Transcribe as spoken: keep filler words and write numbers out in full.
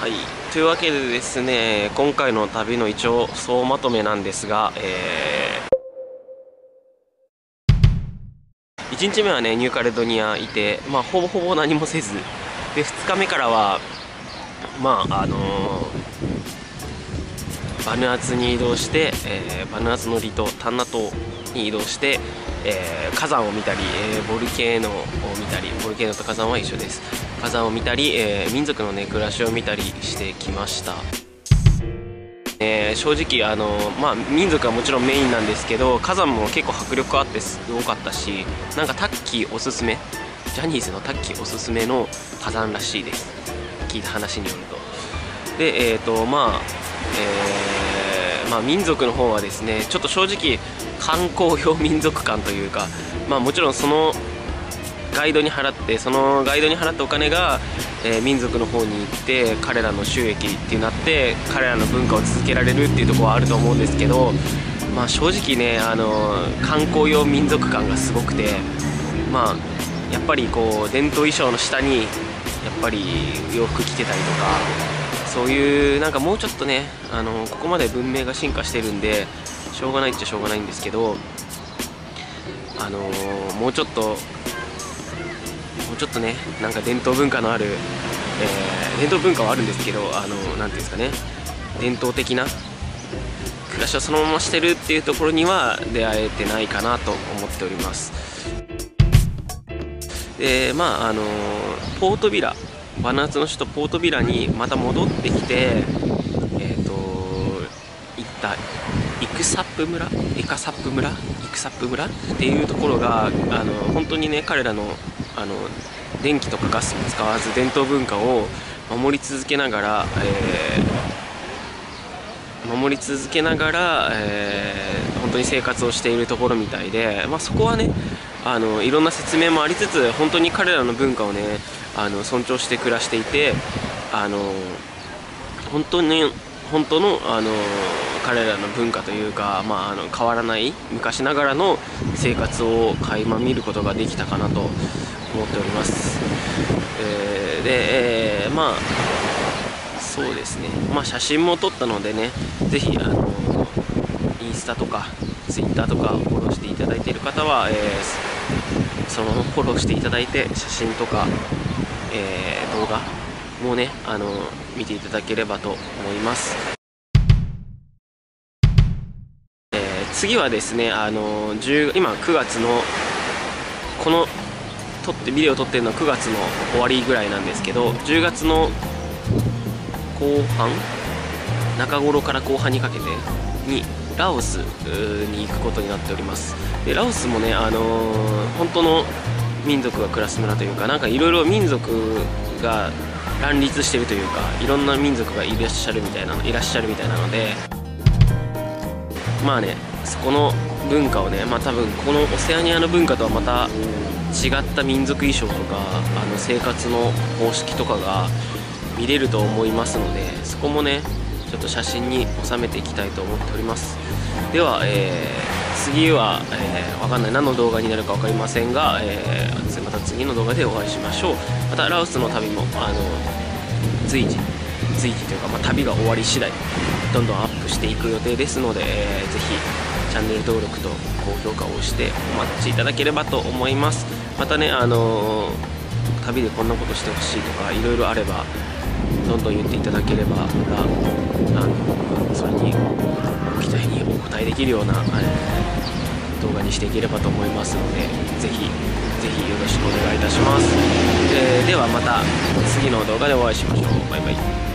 はい、というわけでですね、今回の旅の一応総まとめなんですが、えーいちにちめはね、ニューカレドニアいて、まあ、ほぼほぼ何もせずで、ふつかめからは、まああのー、バヌアツに移動して、えー、バヌアツの離島タンナ島に移動して、えー、火山を見たり、えー、ボルケーノを見たり、ボルケーノと火山は一緒です、火山を見たり、えー、民族の、ね、暮らしを見たりしてきました。えー、正直あの、まあ、民族はもちろんメインなんですけど、火山も結構迫力あってすごかったし、なんかタッキーおすすめ、ジャニーズのタッキーおすすめの火山らしいです、聞いた話によると。でえっ、ー、とまあ、えー、まあ民族の方はですね、ちょっと正直観光票民族館というか、まあもちろんそのガイドに払ってそのガイドに払ったお金が、えー、民族の方に行って彼らの収益ってなって彼らの文化を続けられるっていうところはあると思うんですけど、まあ、正直ね、あのー、観光用民族感がすごくて、まあ、やっぱりこう伝統衣装の下にやっぱり洋服着てたりとか、そういうなんかもうちょっとね、あのー、ここまで文明が進化してるんでしょうがないっちゃしょうがないんですけど、あのー、もうちょっと。ちょっとね、なんか伝統文化のある、えー、伝統文化はあるんですけど、あのなんていうんですかね、伝統的な暮らしをそのまましてるっていうところには出会えてないかなと思っております。でまああのポートビラ、バヌアツの首都ポートビラにまた戻ってきて、えっと行ったイクサップ村、イカサップ村、イクサップ村っていうところが、あの本当にね、彼らのあの電気とかガスも使わず伝統文化を守り続けながら、えー、守り続けながら、えー、本当に生活をしているところみたいで、まあ、そこはね、あのいろんな説明もありつつ本当に彼らの文化をね、あの尊重して暮らしていて、あの本当に本当の、あの彼らの文化というか、まあ、あの変わらない昔ながらの生活を垣間見ることができたかなと思っております。えー、で、えー、まあそうですね、まあ、写真も撮ったのでね、ぜひあのインスタとかツイッターとかフォローしていただいている方は、えー、そのままフォローしていただいて、写真とか、えー、動画もね、あの見ていただければと思います。次はですね、あのじゅう今くがつのこの撮ってビデオ撮ってるのはくがつの終わりぐらいなんですけど、じゅうがつの後半中頃から後半にかけてにラオスに行くことになっております。でラオスもね、あの本当の民族が暮らす村というか、なんかいろいろ民族が乱立してるというか、いろんな民族がいらっしゃるみたいなのいらっしゃるみたいなので、まあね、そこの文化をね、まあ、多分このオセアニアの文化とはまた違った民族衣装とか、あの生活の方式とかが見れると思いますので、そこもねちょっと写真に収めていきたいと思っております。では、えー、次は、えー、わかんない、何の動画になるか分かりませんが、えー、また次の動画でお会いしましょう。またラオスの旅もあの随時随時というか、まあ、旅が終わり次第どんどんアップしていく予定ですので、えー、ぜひチャンネル登録と高評価を押してお待ちいただければと思います。またね、あのー、旅でこんなことしてほしいとかいろいろあればどんどん言っていただければ、またあのそれにご期待にお応えできるような、えー、動画にしていければと思いますので、ぜひぜひよろしくお願いいたします。えー、ではまた次の動画でお会いしましょう。バイバイ。